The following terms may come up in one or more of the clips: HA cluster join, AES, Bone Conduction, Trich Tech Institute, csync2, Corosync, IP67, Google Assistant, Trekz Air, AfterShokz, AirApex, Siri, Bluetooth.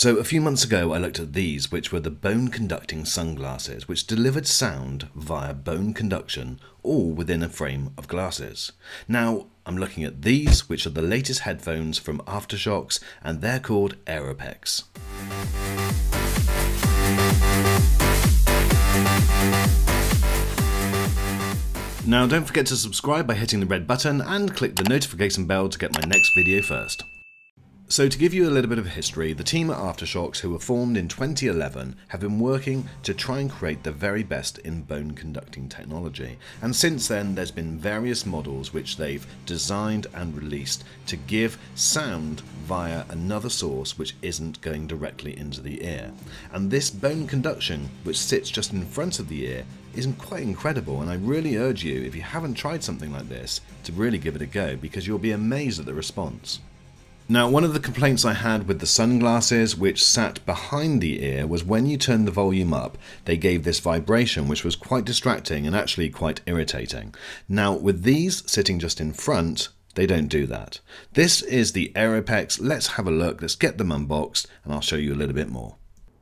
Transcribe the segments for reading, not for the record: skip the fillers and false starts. So a few months ago I looked at these, which were the bone conducting sunglasses, which delivered sound via bone conduction, all within a frame of glasses. Now I'm looking at these, which are the latest headphones from AfterShokz, and they're called AirApex. Now don't forget to subscribe by hitting the red button and click the notification bell to get my next video first. So to give you a little bit of history, the team at AfterShokz, who were formed in 2011, have been working to try and create the very best in bone conducting technology. And since then, there's been various models which they've designed and released to give sound via another source which isn't going directly into the ear. And this bone conduction, which sits just in front of the ear, is quite incredible, and I really urge you, if you haven't tried something like this, to really give it a go, because you'll be amazed at the response. Now, one of the complaints I had with the sunglasses which sat behind the ear was when you turned the volume up, they gave this vibration which was quite distracting and actually quite irritating. Now, with these sitting just in front, they don't do that. This is the AirApex. Let's have a look. Let's get them unboxed and I'll show you a little bit more.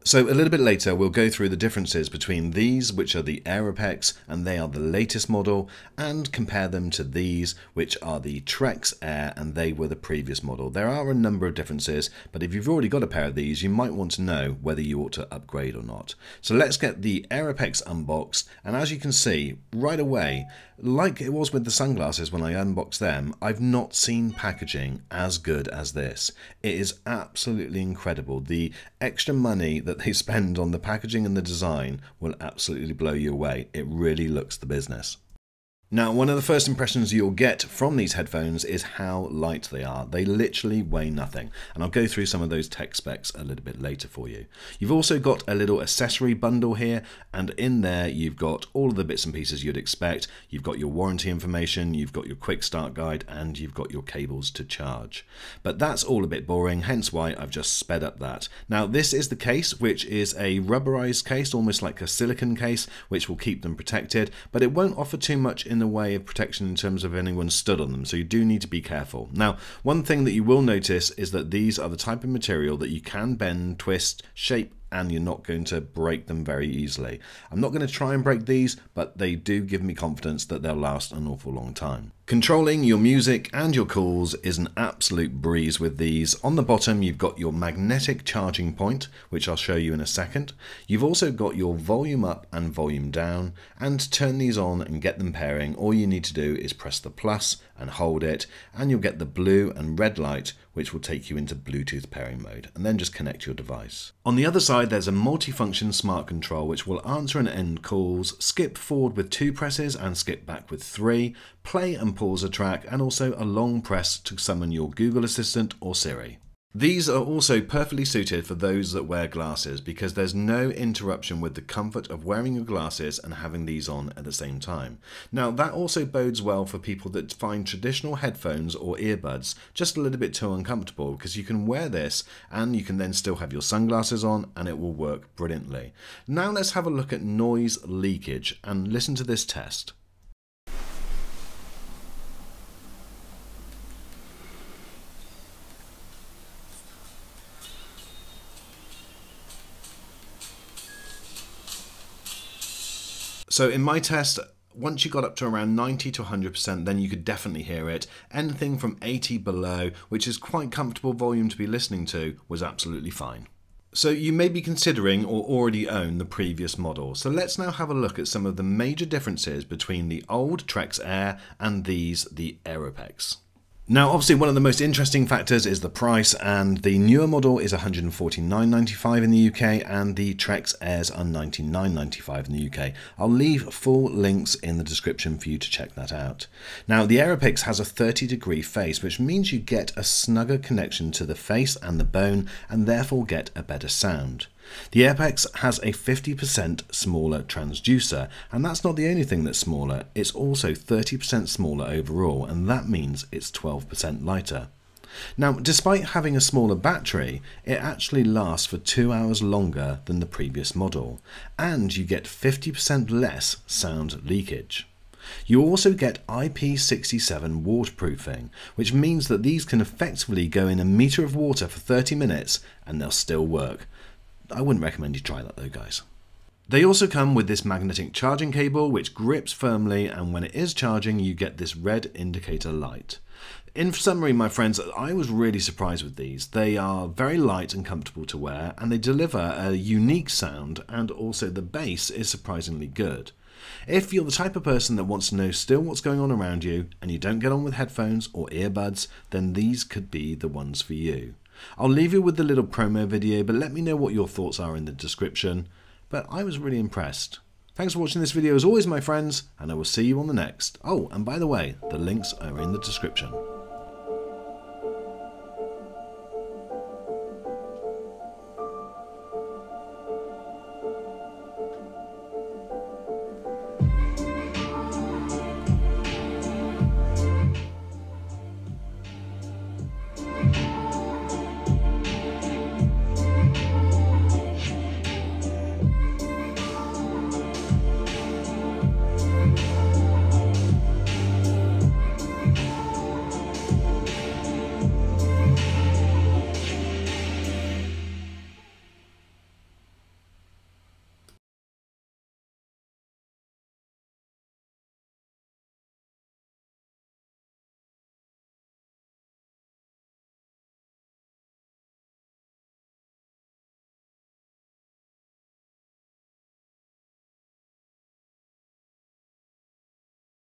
So a little bit later we'll go through the differences between these, which are the AirApex, and they are the latest model, and compare them to these, which are the Trekz Air, and they were the previous model. There are a number of differences, but if you've already got a pair of these, you might want to know whether you ought to upgrade or not. So let's get the AirApex unboxed, and as you can see right away, like it was with the sunglasses when I unboxed them, I've not seen packaging as good as this. It is absolutely incredible. The extra money that they spend on the packaging and the design will absolutely blow you away. It really looks the business. Now, one of the first impressions you'll get from these headphones is how light they are. They literally weigh nothing, and I'll go through some of those tech specs a little bit later for you. You've also got a little accessory bundle here, and in there you've got all of the bits and pieces you'd expect. You've got your warranty information, you've got your quick start guide, and you've got your cables to charge. But that's all a bit boring, hence why I've just sped up that. Now, this is the case, which is a rubberized case, almost like a silicone case, which will keep them protected, but it won't offer too much in the way of protection in terms of anyone stood on them, so you do need to be careful. Now, one thing that you will notice is that these are the type of material that you can bend, twist, shape, and you're not going to break them very easily. I'm not going to try and break these, but they do give me confidence that they'll last an awful long time. Controlling your music and your calls is an absolute breeze with these. On the bottom you've got your magnetic charging point, which I'll show you in a second. You've also got your volume up and volume down, and to turn these on and get them pairing, all you need to do is press the plus and hold it, and you'll get the blue and red light, which will take you into Bluetooth pairing mode, and then just connect your device. On the other side, there's a multifunction smart control which will answer and end calls, skip forward with 2 presses and skip back with 3, play and pause a track, and also a long press to summon your Google Assistant or Siri. These are also perfectly suited for those that wear glasses, because there's no interruption with the comfort of wearing your glasses and having these on at the same time. Now, that also bodes well for people that find traditional headphones or earbuds just a little bit too uncomfortable, because you can wear this and you can then still have your sunglasses on and it will work brilliantly. Now let's have a look at noise leakage and listen to this test. So in my test, once you got up to around 90 to 100%, then you could definitely hear it. Anything from 80 below, which is quite comfortable volume to be listening to, was absolutely fine. So you may be considering or already own the previous model. So let's now have a look at some of the major differences between the old Trekz Air and these, the AirApex. Now, obviously one of the most interesting factors is the price, and the newer model is $149.95 in the UK, and the Trekz Airs are $99.95 in the UK. I'll leave full links in the description for you to check that out. Now, the AirApex has a 30-degree face, which means you get a snugger connection to the face and the bone, and therefore get a better sound. The AirApex has a 50% smaller transducer, and that's not the only thing that's smaller, it's also 30% smaller overall, and that means it's 12% lighter. Now, despite having a smaller battery, it actually lasts for 2 hours longer than the previous model, and you get 50% less sound leakage. You also get IP67 waterproofing, which means that these can effectively go in a meter of water for 30 minutes and they'll still work. I wouldn't recommend you try that though, guys. They also come with this magnetic charging cable which grips firmly, and when it is charging you get this red indicator light. In summary, my friends, I was really surprised with these. They are very light and comfortable to wear, and they deliver a unique sound, and also the bass is surprisingly good. If you're the type of person that wants to know still what's going on around you and you don't get on with headphones or earbuds, then these could be the ones for you. I'll leave you with the little promo video, but let me know what your thoughts are in the description. But I was really impressed. Thanks for watching this video as always, my friends, and I will see you on the next. Oh, and by the way, the links are in the description.